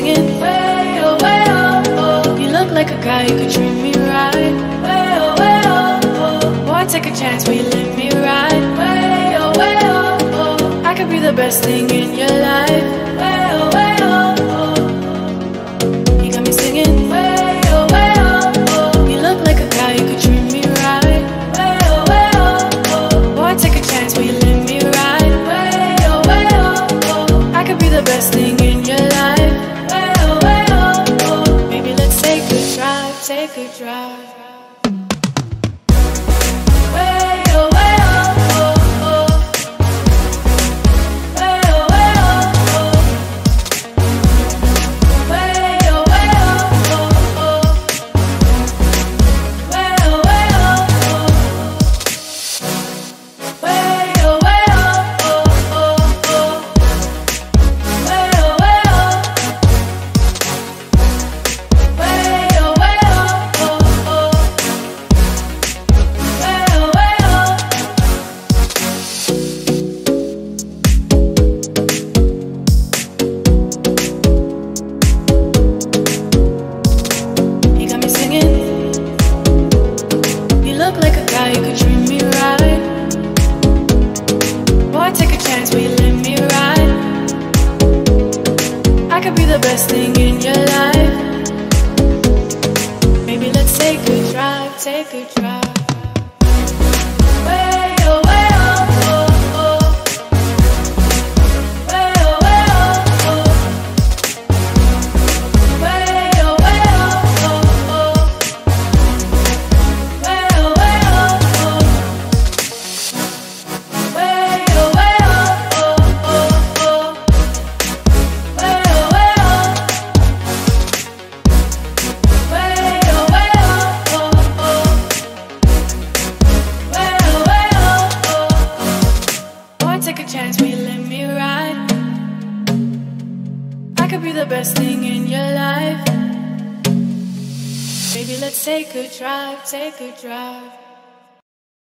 singing way oh way oh oh. You look like a guy who could treat me right. Way oh way oh oh. Boy, take a chance, will you let me ride? Way oh way oh oh. I could be the best thing in your life. Way oh way oh oh. You got me singing way oh way oh oh. You look like a guy who could treat me right. Way oh way oh oh. Boy, take a chance, will you let me ride? Way oh way oh oh. I could be the best thing in your life. Take a drive. Take a drive. Take a drive, take a drive.